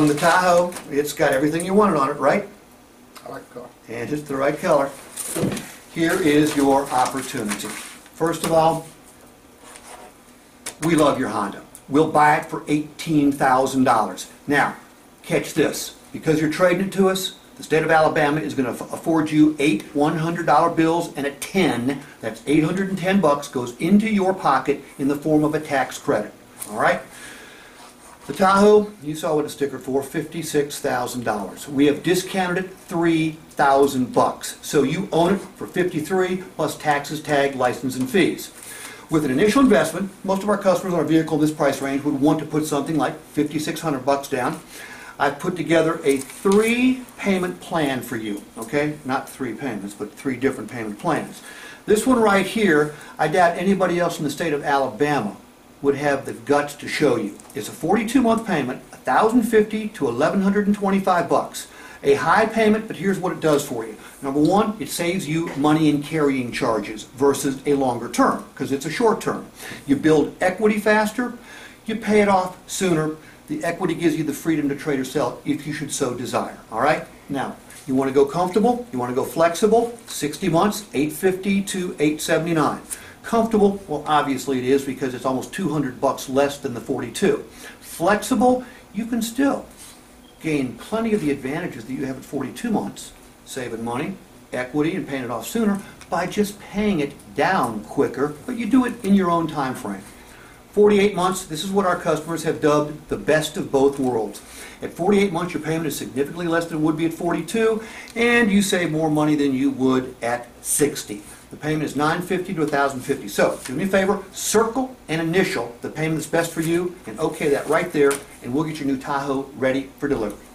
On the Tahoe, it's got everything you wanted on it, right? I like the car. And it's the right color. Here is your opportunity. First of all, we love your Honda. We'll buy it for $18,000. Now, catch this. Because you're trading it to us, the state of Alabama is going to afford you 8 $100 bills and a 10. That's $810 goes into your pocket in the form of a tax credit. All right? The Tahoe, you saw what a sticker for, $56,000. We have discounted it $3,000. So you own it for $53 plus taxes, tag, license, and fees. With an initial investment, most of our customers on a vehicle in this price range would want to put something like $5,600 down. I've put together a 3-payment plan for you, okay? Not 3 payments, but 3 different payment plans. This one right here, I doubt anybody else in the state of Alabama would have the guts to show you. It's a 42-month payment, $1,050 to $1,125. A high payment, but here's what it does for you. Number one, it saves you money in carrying charges versus a longer term, because it's a short term. You build equity faster, you pay it off sooner. The equity gives you the freedom to trade or sell if you should so desire. All right? Now, you want to go comfortable, you want to go flexible, 60 months, $850 to $879. Comfortable, well, obviously it is because it's almost $200 less than the 42. Flexible, you can still gain plenty of the advantages that you have at 42 months, saving money, equity, and paying it off sooner by just paying it down quicker, but you do it in your own time frame. 48 months, this is what our customers have dubbed the best of both worlds. At 48 months, your payment is significantly less than it would be at 42, and you save more money than you would at 60. The payment is $950 to $1,050. So, do me a favor, circle and initial the payment that's best for you, and okay that right there, and we'll get your new Tahoe ready for delivery.